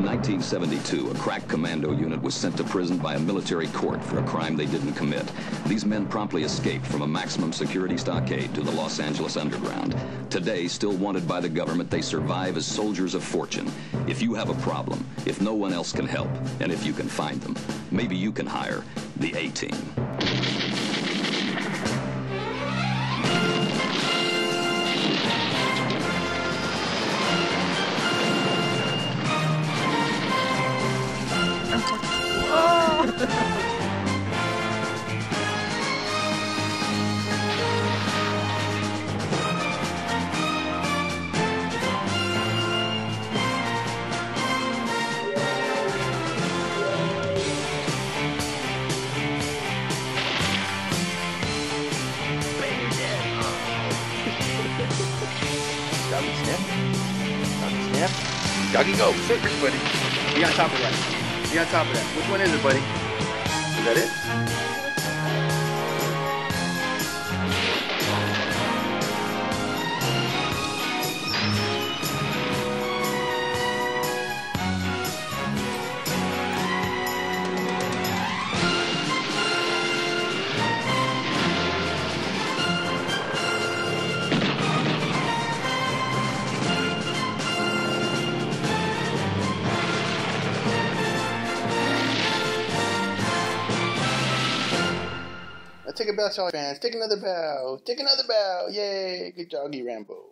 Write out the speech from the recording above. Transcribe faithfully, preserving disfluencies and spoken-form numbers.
In nineteen seventy-two, a crack commando unit was sent to prison by a military court for a crime they didn't commit. These men promptly escaped from a maximum security stockade to the Los Angeles underground. Today, still wanted by the government, they survive as soldiers of fortune. If you have a problem, if no one else can help, and if you can find them, maybe you can hire the A-Team. Doggy snap. Doggy snap. Doggy go. Sit, buddy. Be on top of that. Be on top of that. Which one is it, buddy? Is that it? Take a bow, fans. Take another bow. Take another bow. Yay. Good doggy, Rambo.